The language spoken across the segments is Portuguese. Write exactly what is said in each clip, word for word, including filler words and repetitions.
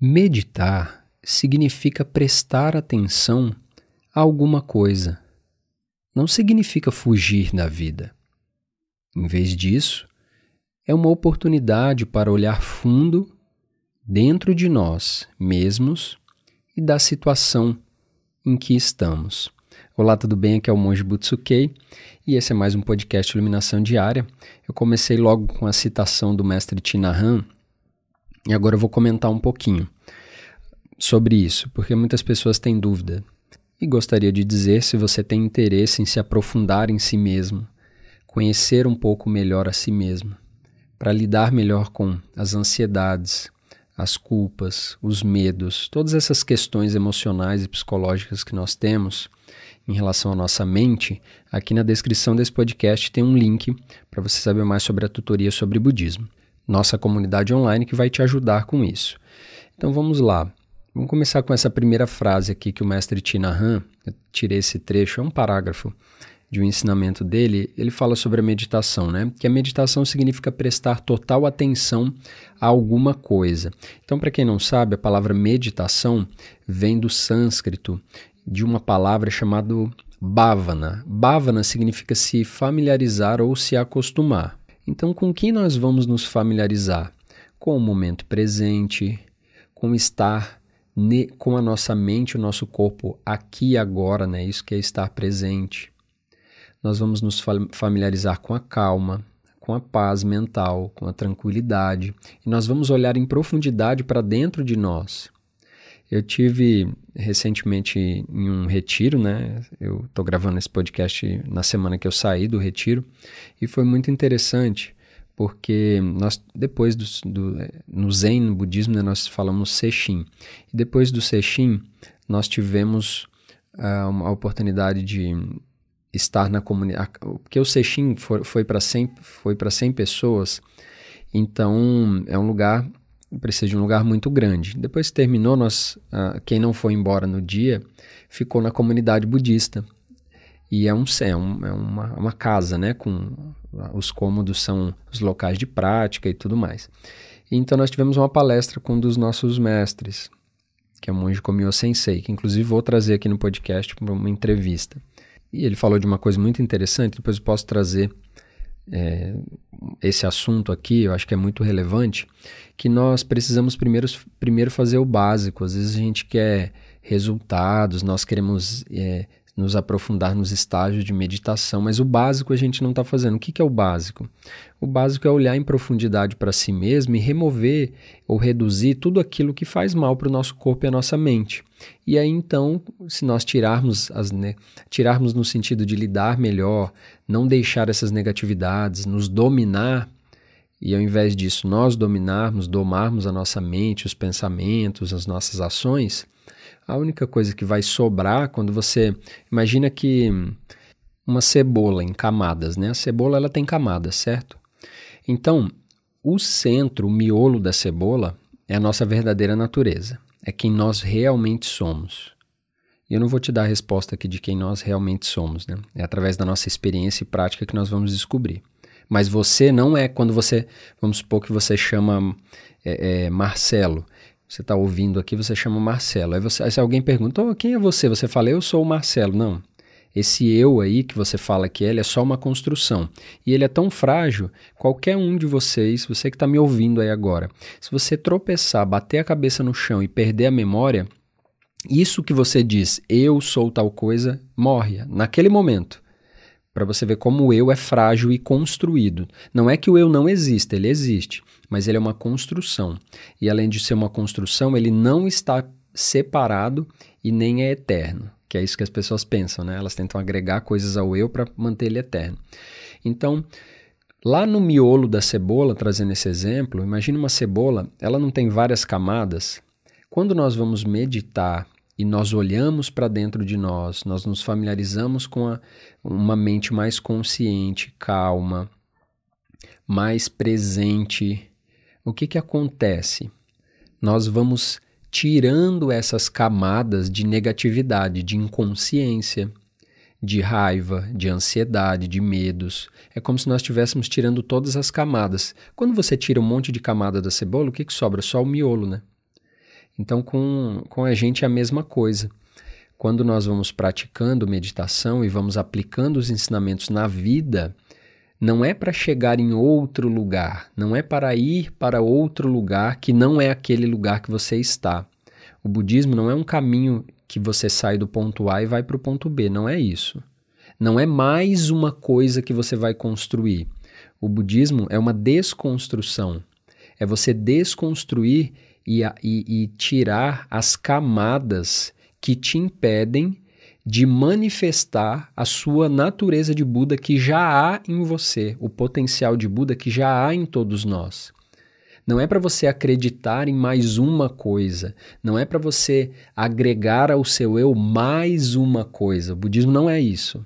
Meditar significa prestar atenção a alguma coisa. Não significa fugir da vida. Em vez disso, é uma oportunidade para olhar fundo dentro de nós mesmos e da situação em que estamos. Olá, tudo bem? Aqui é o Monge Butsukei e esse é mais um podcast Iluminação Diária. Eu comecei logo com a citação do mestre Chinaham e agora eu vou comentar um pouquinho sobre isso, porque muitas pessoas têm dúvida. E gostaria de dizer, se você tem interesse em se aprofundar em si mesmo, conhecer um pouco melhor a si mesmo, para lidar melhor com as ansiedades, as culpas, os medos, todas essas questões emocionais e psicológicas que nós temos em relação à nossa mente, aqui na descrição desse podcast tem um link para você saber mais sobre a tutoria sobre budismo, nossa comunidade online que vai te ajudar com isso. Então vamos lá, vamos começar com essa primeira frase aqui que o mestre Thich Nhat Hanh, eu tirei esse trecho, é um parágrafo de um ensinamento dele, ele fala sobre a meditação, né? Que a meditação significa prestar total atenção a alguma coisa. Então, para quem não sabe, a palavra meditação vem do sânscrito, de uma palavra chamada Bhavana. Bhavana significa se familiarizar ou se acostumar. Então, com que nós vamos nos familiarizar? Com o momento presente, com estar ne- com a nossa mente, o nosso corpo aqui e agora, né? Isso que é estar presente. Nós vamos nos familiarizar com a calma, com a paz mental, com a tranquilidade. E nós vamos olhar em profundidade para dentro de nós. Eu tive recentemente em um retiro, né? Eu estou gravando esse podcast na semana que eu saí do retiro. E foi muito interessante, porque nós, depois do, do no Zen, no budismo, né, nós falamos Seshin. E depois do Seshin, nós tivemos uh, uma oportunidade de estar na comunidade, porque o Seshin foi, foi para cem, cem pessoas, então é um lugar, precisa de um lugar muito grande. Depois que terminou, nós, ah, quem não foi embora no dia, ficou na comunidade budista, e é, um, é, um, é uma, uma casa, né, com os cômodos são os locais de prática e tudo mais. Então nós tivemos uma palestra com um dos nossos mestres, que é o monge Komyo-sensei, que inclusive vou trazer aqui no podcast para uma entrevista. E ele falou de uma coisa muito interessante, depois eu posso trazer é, esse assunto aqui, eu acho que é muito relevante, que nós precisamos primeiro, primeiro fazer o básico. Às vezes a gente quer resultados, nós queremos é, nos aprofundar nos estágios de meditação, mas o básico a gente não está fazendo. O que, que é o básico? O básico é olhar em profundidade para si mesmo e remover ou reduzir tudo aquilo que faz mal para o nosso corpo e a nossa mente. E aí então, se nós tirarmos, as, né, tirarmos no sentido de lidar melhor, não deixar essas negatividades, nos dominar, e ao invés disso nós dominarmos, domarmos a nossa mente, os pensamentos, as nossas ações, a única coisa que vai sobrar quando você... Imagina que uma cebola em camadas, né? A cebola ela tem camadas, certo? Então, o centro, o miolo da cebola é a nossa verdadeira natureza. É quem nós realmente somos. E eu não vou te dar a resposta aqui de quem nós realmente somos, né? É através da nossa experiência e prática que nós vamos descobrir. Mas você não é quando você... Vamos supor que você chama é, é, Marcelo. Você está ouvindo aqui, você chama Marcelo. Aí, você, aí se alguém pergunta, oh, quem é você? Você fala, eu sou o Marcelo. Não. Esse eu aí que você fala que ele é só uma construção. E ele é tão frágil, qualquer um de vocês, você que está me ouvindo aí agora, se você tropeçar, bater a cabeça no chão e perder a memória, isso que você diz, eu sou tal coisa, morre naquele momento. Para você ver como o eu é frágil e construído. Não é que o eu não exista, ele existe, mas ele é uma construção. E além de ser uma construção, ele não está separado e nem é eterno. Que é isso que as pessoas pensam, né? Elas tentam agregar coisas ao eu para manter ele eterno. Então, lá no miolo da cebola, trazendo esse exemplo, imagine uma cebola, ela não tem várias camadas. Quando nós vamos meditar e nós olhamos para dentro de nós, nós nos familiarizamos com a, uma mente mais consciente, calma, mais presente, o que que acontece? Nós vamos tirando essas camadas de negatividade, de inconsciência, de raiva, de ansiedade, de medos. É como se nós estivéssemos tirando todas as camadas. Quando você tira um monte de camada da cebola, o que que sobra? Só o miolo, né? Então, com, com a gente é a mesma coisa. Quando nós vamos praticando meditação e vamos aplicando os ensinamentos na vida, não é para chegar em outro lugar, não é para ir para outro lugar que não é aquele lugar que você está. O budismo não é um caminho que você sai do ponto A e vai para o ponto B, não é isso. Não é mais uma coisa que você vai construir. O budismo é uma desconstrução, é você desconstruir e, e, e tirar as camadas que te impedem de manifestar a sua natureza de Buda que já há em você, o potencial de Buda que já há em todos nós. Não é para você acreditar em mais uma coisa, não é para você agregar ao seu eu mais uma coisa. O budismo não é isso.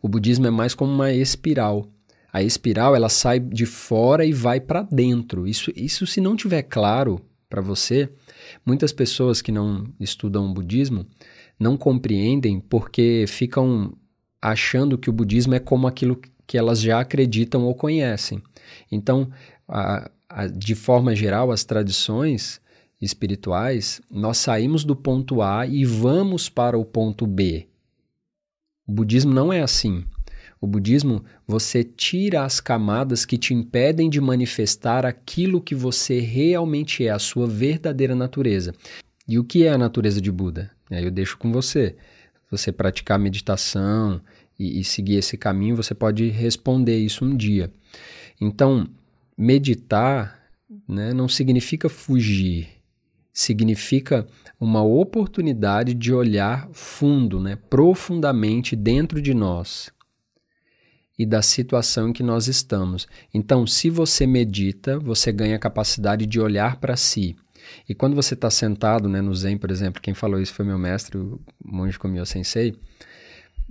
O budismo é mais como uma espiral. A espiral, ela sai de fora e vai para dentro. Isso, isso se não tiver claro para você, muitas pessoas que não estudam o budismo não compreendem porque ficam achando que o budismo é como aquilo que elas já acreditam ou conhecem. Então, a, a, de forma geral, as tradições espirituais, nós saímos do ponto A e vamos para o ponto B. O budismo não é assim. O budismo, você tira as camadas que te impedem de manifestar aquilo que você realmente é, a sua verdadeira natureza. E o que é a natureza de Buda? Aí eu deixo com você. Se você praticar meditação e, e seguir esse caminho, você pode responder isso um dia. Então, meditar, né, não significa fugir. Significa uma oportunidade de olhar fundo, né, profundamente dentro de nós e da situação em que nós estamos. Então, se você medita, você ganha a capacidade de olhar para si. E quando você está sentado, né, no Zen, por exemplo, quem falou isso foi meu mestre, o Monge Komyo-sensei,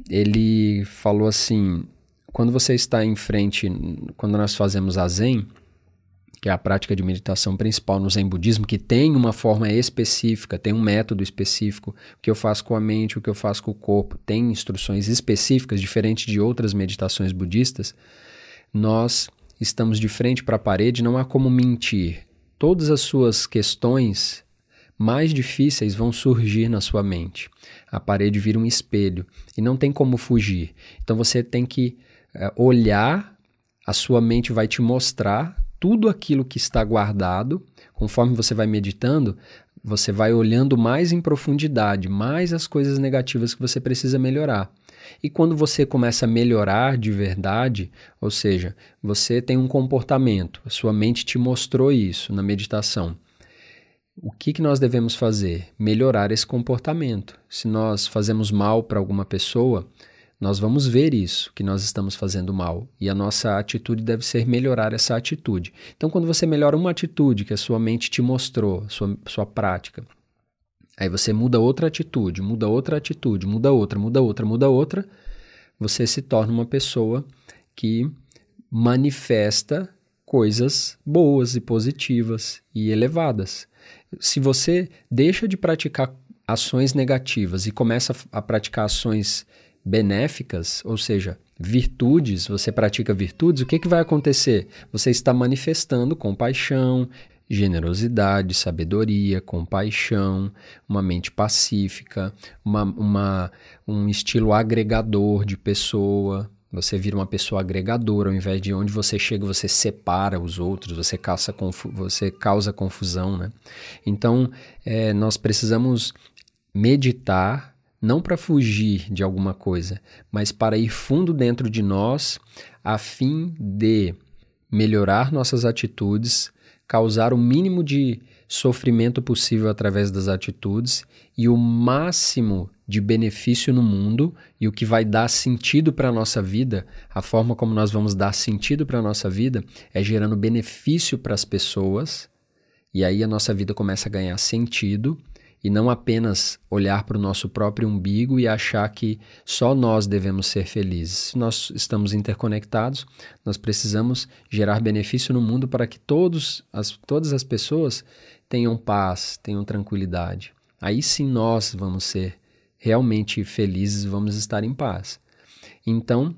ele falou assim, quando você está em frente, quando nós fazemos a Zen, que é a prática de meditação principal no Zen Budismo, que tem uma forma específica, tem um método específico, o que eu faço com a mente, o que eu faço com o corpo, tem instruções específicas, diferente de outras meditações budistas, nós estamos de frente para a parede, não há como mentir. Todas as suas questões mais difíceis vão surgir na sua mente. A parede vira um espelho e não tem como fugir. Então você tem que é, olhar, a sua mente vai te mostrar tudo aquilo que está guardado. Conforme você vai meditando, você vai olhando mais em profundidade, mais as coisas negativas que você precisa melhorar. E quando você começa a melhorar de verdade, ou seja, você tem um comportamento, a sua mente te mostrou isso na meditação. O que que nós devemos fazer? Melhorar esse comportamento. Se nós fazemos mal para alguma pessoa, nós vamos ver isso, que nós estamos fazendo mal. E a nossa atitude deve ser melhorar essa atitude. Então, quando você melhora uma atitude que a sua mente te mostrou, sua, sua prática, aí você muda outra atitude, muda outra atitude, muda outra, muda outra, muda outra, você se torna uma pessoa que manifesta coisas boas e positivas e elevadas. Se você deixa de praticar ações negativas e começa a praticar ações benéficas, ou seja, virtudes, você pratica virtudes, o que que vai acontecer? Você está manifestando compaixão, generosidade, sabedoria, compaixão, uma mente pacífica, uma, uma, um estilo agregador de pessoa. Você vira uma pessoa agregadora, ao invés de onde você chega, você separa os outros, você causa, confu- você causa confusão, né? Então, é, nós precisamos meditar, não para fugir de alguma coisa, mas para ir fundo dentro de nós, a fim de melhorar nossas atitudes, causar o mínimo de sofrimento possível através das atitudes e o máximo de benefício no mundo e o que vai dar sentido para a nossa vida, a forma como nós vamos dar sentido para a nossa vida é gerando benefício para as pessoas e aí a nossa vida começa a ganhar sentido. E não apenas olhar para o nosso próprio umbigo e achar que só nós devemos ser felizes. Se nós estamos interconectados, nós precisamos gerar benefício no mundo para que todos as, todas as pessoas tenham paz, tenham tranquilidade. Aí sim nós vamos ser realmente felizes, vamos estar em paz. Então,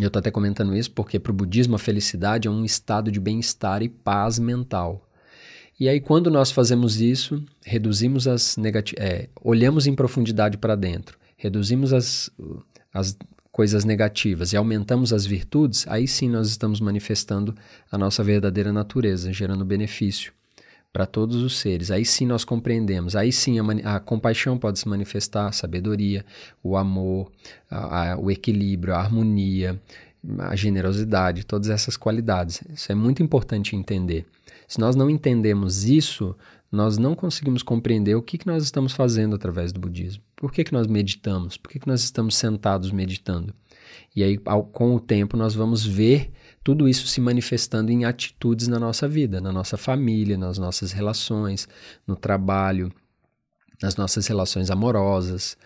eu estou até comentando isso porque para o budismo a felicidade é um estado de bem-estar e paz mental. E aí, quando nós fazemos isso, reduzimos as negati- é, olhamos em profundidade para dentro, reduzimos as, as coisas negativas e aumentamos as virtudes, aí sim nós estamos manifestando a nossa verdadeira natureza, gerando benefício para todos os seres. Aí sim nós compreendemos, aí sim a, mani- a compaixão pode se manifestar, a sabedoria, o amor, a, a, o equilíbrio, a harmonia, a generosidade, todas essas qualidades. Isso é muito importante entender. Se nós não entendemos isso, nós não conseguimos compreender o que, que nós estamos fazendo através do budismo. Por que, que nós meditamos? Por que, que nós estamos sentados meditando? E aí, ao, com o tempo, nós vamos ver tudo isso se manifestando em atitudes na nossa vida, na nossa família, nas nossas relações, no trabalho, nas nossas relações amorosas.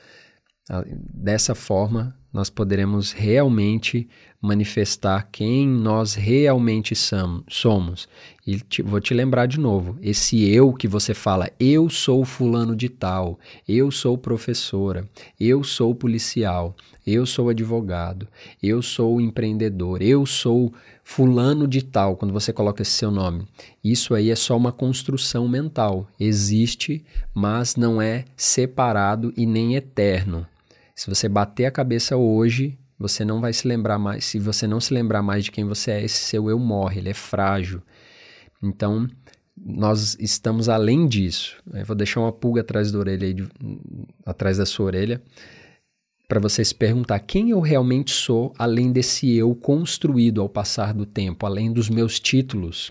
Dessa forma, nós poderemos realmente manifestar quem nós realmente somos. E te, vou te lembrar de novo, esse eu que você fala, eu sou fulano de tal, eu sou professora, eu sou policial, eu sou advogado, eu sou empreendedor, eu sou fulano de tal, quando você coloca esse seu nome. Isso aí é só uma construção mental, existe, mas não é separado e nem eterno. Se você bater a cabeça hoje, você não vai se lembrar mais. Se você não se lembrar mais de quem você é, esse seu eu morre, ele é frágil. Então, nós estamos além disso. Eu vou deixar uma pulga atrás da orelha, aí de, atrás da sua orelha, para você se perguntar quem eu realmente sou, além desse eu construído ao passar do tempo, além dos meus títulos.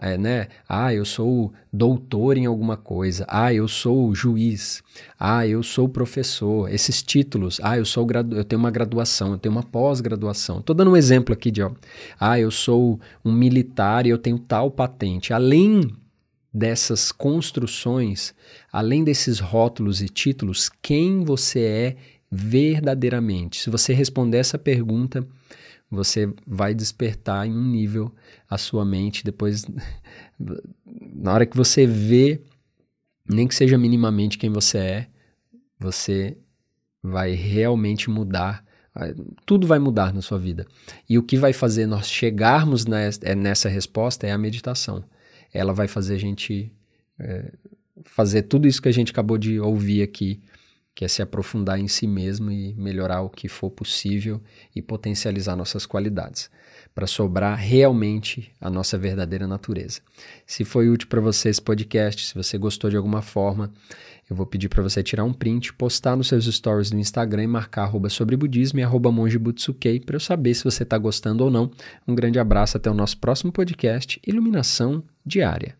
É, né? Ah, eu sou doutor em alguma coisa. Ah, eu sou juiz. Ah, eu sou professor. Esses títulos. Ah, eu sou gradu... eu tenho uma graduação, eu tenho uma pós-graduação. Estou dando um exemplo aqui de... Ó. Ah, eu sou um militar e eu tenho tal patente. Além dessas construções, além desses rótulos e títulos, quem você é verdadeiramente? Se você responder essa pergunta, você vai despertar em um nível a sua mente. Depois, na hora que você vê, nem que seja minimamente quem você é, você vai realmente mudar. Tudo vai mudar na sua vida. E o que vai fazer nós chegarmos nessa resposta é a meditação. Ela vai fazer a gente é, fazer tudo isso que a gente acabou de ouvir aqui, que é se aprofundar em si mesmo e melhorar o que for possível e potencializar nossas qualidades, para sobrar realmente a nossa verdadeira natureza. Se foi útil para você esse podcast, se você gostou de alguma forma, eu vou pedir para você tirar um print, postar nos seus stories do Instagram e marcar arroba sobre budismo e arroba monge butsukei, para eu saber se você está gostando ou não. Um grande abraço, até o nosso próximo podcast, Iluminação Diária.